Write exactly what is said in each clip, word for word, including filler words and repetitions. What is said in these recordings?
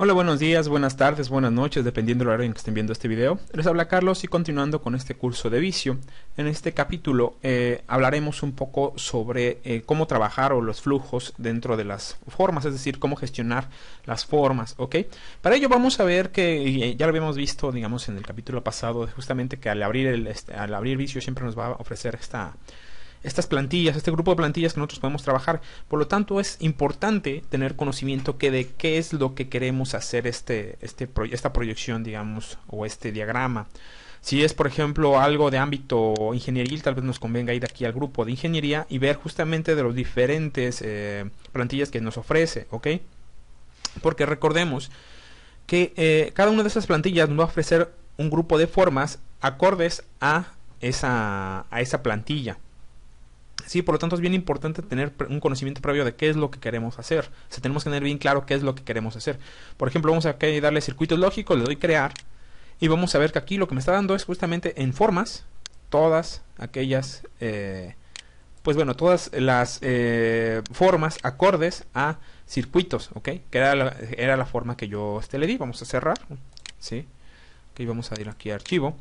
Hola, buenos días, buenas tardes, buenas noches, dependiendo del horario en que estén viendo este video. Les habla Carlos y continuando con este curso de Visio. En este capítulo eh, hablaremos un poco sobre eh, cómo trabajar o los flujos dentro de las formas, es decir, cómo gestionar las formas, ¿ok? Para ello vamos a ver que eh, ya lo habíamos visto, digamos, en el capítulo pasado, justamente que al abrir, el, este, al abrir Visio siempre nos va a ofrecer esta... estas plantillas, este grupo de plantillas que nosotros podemos trabajar. Por lo tanto, es importante tener conocimiento que de qué es lo que queremos hacer este, este, esta proyección, digamos, o este diagrama. Si es, por ejemplo, algo de ámbito ingenieril, tal vez nos convenga ir aquí al grupo de ingeniería y ver justamente de los diferentes eh, plantillas que nos ofrece, ¿ok? Porque recordemos que eh, cada una de esas plantillas nos va a ofrecer un grupo de formas acordes a esa, a esa plantilla. Sí, por lo tanto es bien importante tener un conocimiento previo de qué es lo que queremos hacer. O sea, tenemos que tener bien claro qué es lo que queremos hacer. Por ejemplo, vamos acá y darle circuitos lógicos, le doy crear. Y vamos a ver que aquí lo que me está dando es justamente en formas, todas aquellas, eh, pues bueno, todas las eh, formas acordes a circuitos, ¿ok? Que era la, era la forma que yo este, le di. Vamos a cerrar, ¿sí? Y vamos a ir aquí a archivo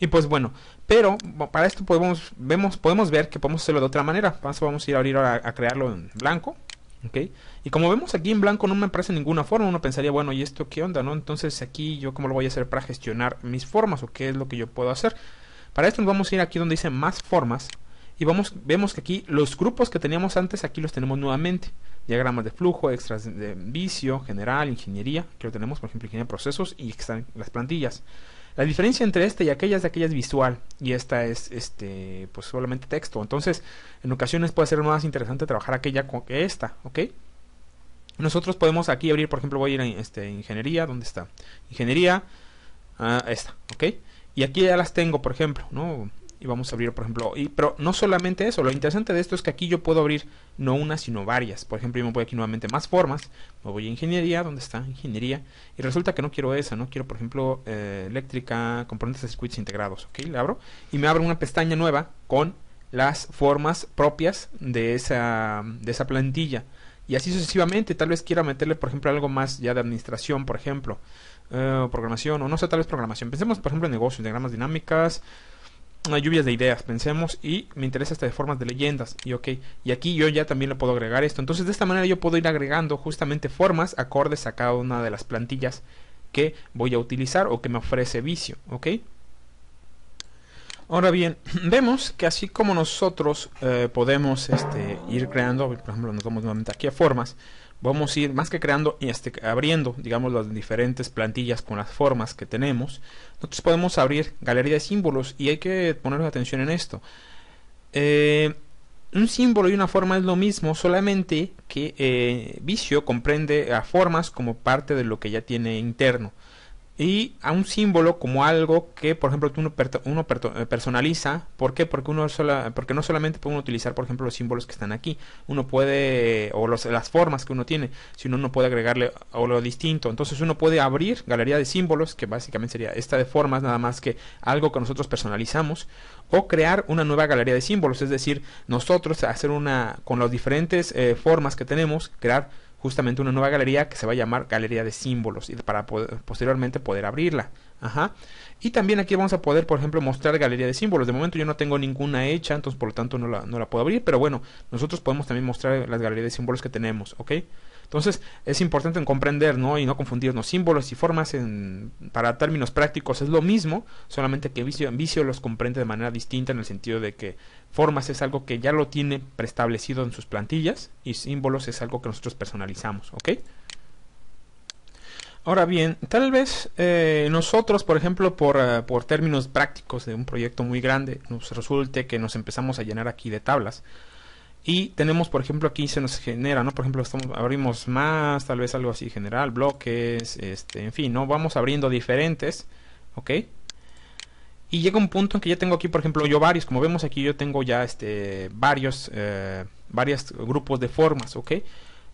y pues bueno, pero para esto podemos, vemos, podemos ver que podemos hacerlo de otra manera. Vamos a ir a abrir a, a crearlo en blanco, ¿ok? Y como vemos aquí en blanco no me aparece ninguna forma. Uno pensaría, bueno, ¿y esto qué onda, no? Entonces aquí yo cómo lo voy a hacer para gestionar mis formas o qué es lo que yo puedo hacer. Para esto nos vamos a ir aquí donde dice más formas y vamos, vemos que aquí los grupos que teníamos antes aquí los tenemos nuevamente. Diagramas de flujo, extras de Visio, general, ingeniería, que lo tenemos, por ejemplo, ingeniería de procesos y están las plantillas. La diferencia entre este y aquella es de aquella es visual y esta es este pues solamente texto. Entonces, en ocasiones puede ser más interesante trabajar aquella que esta, ¿ok? Nosotros podemos aquí abrir, por ejemplo, voy a ir a este, ingeniería, ¿dónde está? Ingeniería, uh, esta, ¿ok? Y aquí ya las tengo, por ejemplo, ¿no? Y vamos a abrir, por ejemplo, y, pero no solamente eso, lo interesante de esto es que aquí yo puedo abrir no una, sino varias. Por ejemplo, yo me voy aquí nuevamente más formas, me voy a ingeniería, ¿dónde está? Ingeniería, y resulta que no quiero esa, no quiero, por ejemplo, eh, eléctrica, componentes de circuitos integrados, ok, le abro, y me abre una pestaña nueva con las formas propias de esa, de esa plantilla. Y así sucesivamente, tal vez quiera meterle, por ejemplo, algo más ya de administración, por ejemplo, eh, programación, o no sé, tal vez programación. Pensemos, por ejemplo, en negocios, diagramas dinámicas, lluvias de ideas, pensemos, y me interesa esta de formas de leyendas, y ok, y aquí yo ya también le puedo agregar esto. Entonces de esta manera yo puedo ir agregando justamente formas acordes a cada una de las plantillas que voy a utilizar o que me ofrece Visio, ok. Ahora bien, vemos que así como nosotros eh, podemos este, ir creando, por ejemplo, nos vamos nuevamente aquí a formas, vamos a ir más que creando y este, abriendo, digamos, las diferentes plantillas con las formas que tenemos. Nosotros podemos abrir galería de símbolos y hay que poner atención en esto. Eh, un símbolo y una forma es lo mismo, solamente que eh, Visio comprende a formas como parte de lo que ya tiene interno. Y a un símbolo como algo que, por ejemplo, uno, uno personaliza. ¿Por qué? Porque, uno sola, porque no solamente puede uno utilizar, por ejemplo, los símbolos que están aquí. Uno puede, o los, las formas que uno tiene, sino uno puede agregarle o lo distinto. Entonces uno puede abrir galería de símbolos, que básicamente sería esta de formas, nada más que algo que nosotros personalizamos. O crear una nueva galería de símbolos, es decir, nosotros hacer una, con las diferentes eh, formas que tenemos, crear justamente una nueva galería que se va a llamar galería de símbolos y para poder, posteriormente poder abrirla. Ajá. Y también aquí vamos a poder, por ejemplo, mostrar galería de símbolos. De momento yo no tengo ninguna hecha, entonces por lo tanto no la, no la puedo abrir, pero bueno, nosotros podemos también mostrar las galerías de símbolos que tenemos, ¿ok? Entonces es importante en comprender, ¿no? Y no confundirnos. Símbolos y formas en, para términos prácticos es lo mismo, solamente que Visio, Visio los comprende de manera distinta en el sentido de que formas es algo que ya lo tiene preestablecido en sus plantillas y símbolos es algo que nosotros personalizamos, ¿ok? Ahora bien, tal vez eh, nosotros, por ejemplo, por, uh, por términos prácticos de un proyecto muy grande, nos resulte que nos empezamos a llenar aquí de tablas y tenemos, por ejemplo, aquí se nos genera, ¿no? Por ejemplo, estamos, abrimos más, tal vez algo así general, bloques, este, en fin, ¿no? Vamos abriendo diferentes, ¿ok? Y llega un punto en que ya tengo aquí, por ejemplo, yo varios, como vemos aquí yo tengo ya este varios, eh, varios grupos de formas, ¿ok?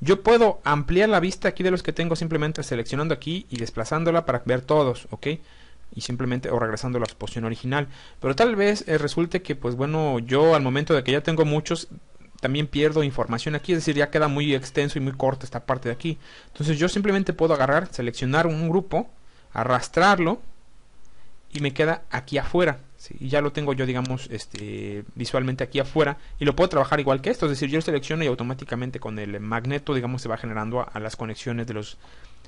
Yo puedo ampliar la vista aquí de los que tengo simplemente seleccionando aquí y desplazándola para ver todos, ¿ok? Y simplemente o regresando a la posición original. Pero tal vez eh, resulte que, pues bueno, yo al momento de que ya tengo muchos, también pierdo información aquí, es decir, ya queda muy extenso y muy corta esta parte de aquí. Entonces yo simplemente puedo agarrar, seleccionar un grupo, arrastrarlo y me queda aquí afuera, ¿sí? Y ya lo tengo yo, digamos, este, visualmente aquí afuera, y lo puedo trabajar igual que esto, es decir, yo lo selecciono y automáticamente con el magneto, digamos, se va generando a, a las conexiones de los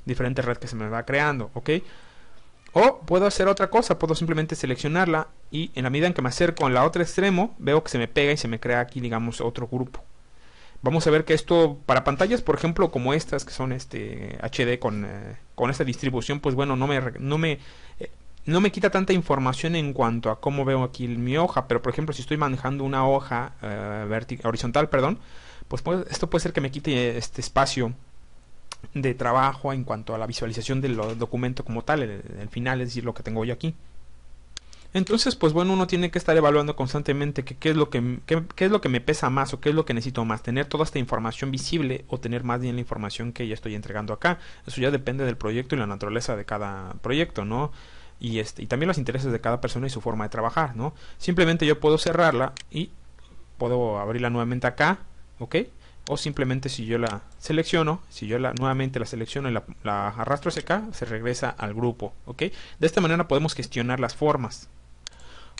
diferentes redes que se me va creando, ¿ok? O puedo hacer otra cosa, puedo simplemente seleccionarla y en la medida en que me acerco al otro extremo, veo que se me pega y se me crea aquí, digamos, otro grupo. Vamos a ver que esto para pantallas, por ejemplo, como estas que son este H D con, eh, con esta distribución, pues bueno, no me, no, me, eh, no me quita tanta información en cuanto a cómo veo aquí mi hoja, pero por ejemplo, si estoy manejando una hoja eh, vertical, horizontal, perdón, pues, pues esto puede ser que me quite este espacio de trabajo en cuanto a la visualización del documento como tal, el, el final, es decir, lo que tengo yo aquí. Entonces, pues bueno, uno tiene que estar evaluando constantemente que, qué, es lo que, qué, qué es lo que me pesa más o qué es lo que necesito más, tener toda esta información visible o tener más bien la información que ya estoy entregando acá. Eso ya depende del proyecto y la naturaleza de cada proyecto, ¿no? Y, este, y también los intereses de cada persona y su forma de trabajar, ¿no? Simplemente yo puedo cerrarla y puedo abrirla nuevamente acá, ¿ok? O simplemente si yo la selecciono, si yo la nuevamente la selecciono y la, la arrastro hacia acá, se regresa al grupo, ¿ok? De esta manera podemos gestionar las formas.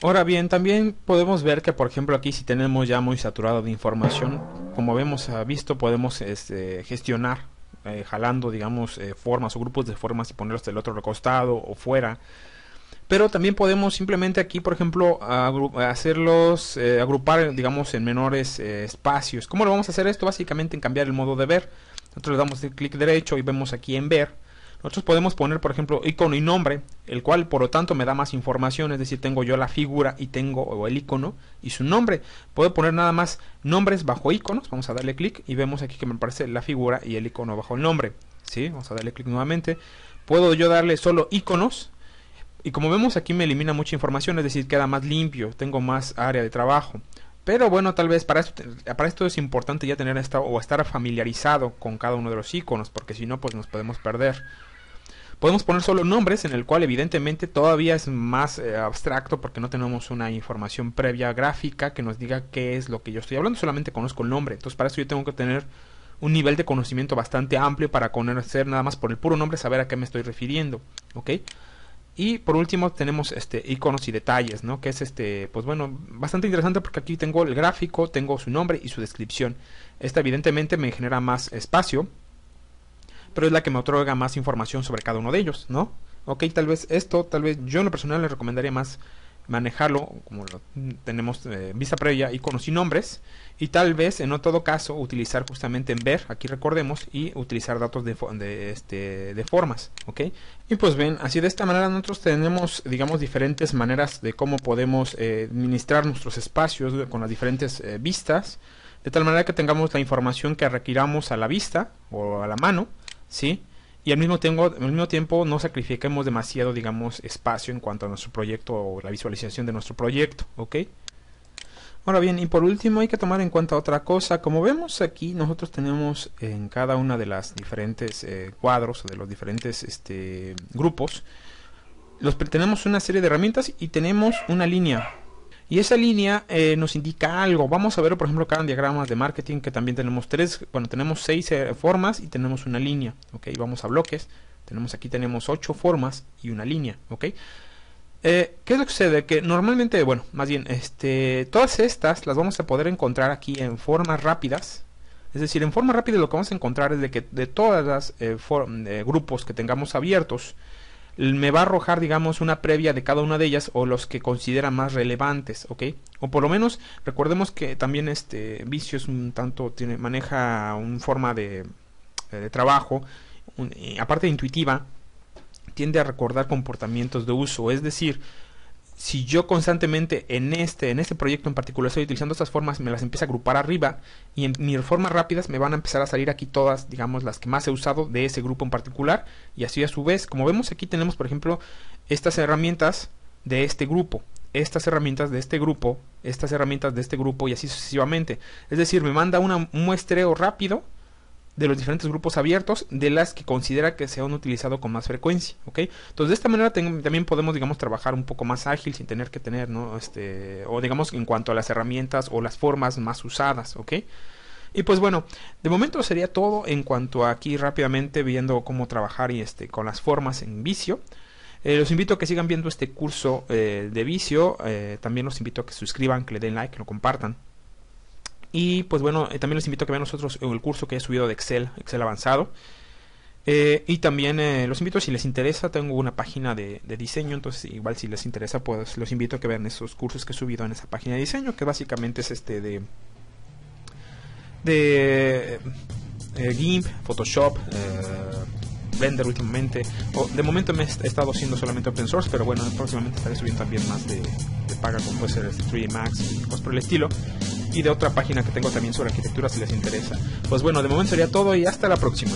Ahora bien, también podemos ver que, por ejemplo, aquí si tenemos ya muy saturado de información, como hemos visto, podemos este, gestionar eh, jalando, digamos, eh, formas o grupos de formas y ponerlos del otro recostado o fuera. Pero también podemos simplemente aquí, por ejemplo, agru hacerlos, eh, agrupar, digamos, en menores eh, espacios. ¿Cómo lo vamos a hacer esto? Básicamente en cambiar el modo de ver. Nosotros le damos el clic derecho y vemos aquí en ver. Nosotros podemos poner, por ejemplo, icono y nombre, el cual, por lo tanto, me da más información. Es decir, tengo yo la figura y tengo o el icono y su nombre. Puedo poner nada más nombres bajo iconos. Vamos a darle clic y vemos aquí que me aparece la figura y el icono bajo el nombre, ¿sí? Vamos a darle clic nuevamente. Puedo yo darle solo iconos. Y como vemos aquí me elimina mucha información, es decir, queda más limpio, tengo más área de trabajo. Pero bueno, tal vez para esto, para esto es importante ya tener esta, o estar familiarizado con cada uno de los iconos, porque si no, pues nos podemos perder. Podemos poner solo nombres, en el cual evidentemente todavía es más eh, abstracto, porque no tenemos una información previa gráfica que nos diga qué es lo que yo estoy hablando, solamente conozco el nombre. Entonces para eso yo tengo que tener un nivel de conocimiento bastante amplio para conocer nada más por el puro nombre, saber a qué me estoy refiriendo, ¿ok? Y por último tenemos este iconos y detalles, ¿no? Que es este, pues bueno, bastante interesante porque aquí tengo el gráfico, tengo su nombre y su descripción. Esta evidentemente me genera más espacio, pero es la que me otorga más información sobre cada uno de ellos, ¿no? Ok, tal vez esto, tal vez yo en lo personal les recomendaría más manejarlo como lo tenemos eh, vista previa, iconos y nombres, y tal vez en no todo caso utilizar justamente en ver, aquí recordemos, y utilizar datos de, de, este, de formas, ¿ok? Y pues ven, así de esta manera nosotros tenemos, digamos, diferentes maneras de cómo podemos eh, administrar nuestros espacios con las diferentes eh, vistas, de tal manera que tengamos la información que requiramos a la vista o a la mano, ¿sí? Y al mismo tiempo, al mismo tiempo no sacrifiquemos demasiado, digamos, espacio en cuanto a nuestro proyecto o la visualización de nuestro proyecto, ¿ok? Ahora bien, y por último hay que tomar en cuenta otra cosa. Como vemos aquí, nosotros tenemos en cada una de las diferentes eh, cuadros, de los diferentes este, grupos, los, tenemos una serie de herramientas y tenemos una línea. Y esa línea eh, nos indica algo. Vamos a ver, por ejemplo, acá en diagramas de marketing que también tenemos tres, bueno, tenemos seis eh, formas y tenemos una línea, ¿ok? Vamos a bloques, tenemos aquí tenemos ocho formas y una línea, ¿ok? Eh, ¿Qué es lo que sucede? Que normalmente, bueno, más bien, este, todas estas las vamos a poder encontrar aquí en formas rápidas. Es decir, en formas rápidas lo que vamos a encontrar es de que de todas las eh, eh, grupos que tengamos abiertos, me va a arrojar, digamos, una previa de cada una de ellas o los que considera más relevantes, ¿ok? O por lo menos, recordemos que también este Visio es un tanto, tiene, maneja una forma de, de trabajo, un, aparte de intuitiva, tiende a recordar comportamientos de uso, es decir, si yo constantemente en este, en este proyecto en particular estoy utilizando estas formas, me las empiezo a agrupar arriba y en mis formas rápidas me van a empezar a salir aquí todas, digamos, las que más he usado de ese grupo en particular. Y así a su vez, como vemos aquí tenemos, por ejemplo, estas herramientas de este grupo, estas herramientas de este grupo, estas herramientas de este grupo y así sucesivamente. Es decir, me manda una, un muestreo rápido de los diferentes grupos abiertos de las que considera que se han utilizado con más frecuencia, ¿ok? Entonces de esta manera también podemos, digamos, trabajar un poco más ágil sin tener que tener, ¿no? Este, o digamos en cuanto a las herramientas o las formas más usadas, ¿ok? Y pues bueno, de momento sería todo en cuanto a aquí rápidamente viendo cómo trabajar y este con las formas en Visio. Eh, los invito a que sigan viendo este curso eh, de Visio, eh, también los invito a que se suscriban, que le den like, que lo compartan. Y pues bueno, eh, también los invito a que vean nosotros el curso que he subido de Excel, Excel avanzado. Eh, y también eh, los invito, si les interesa, tengo una página de, de diseño, entonces igual si les interesa, pues los invito a que vean esos cursos que he subido en esa página de diseño, que básicamente es este de... de eh, Gimp, Photoshop, eh, Blender últimamente. Oh, de momento me he estado haciendo solamente open source, pero bueno, próximamente estaré subiendo también más de, de paga, como puede ser este tres D Max y cosas por el estilo, y de otra página que tengo también sobre arquitectura si les interesa. Pues bueno, de momento sería todo y hasta la próxima.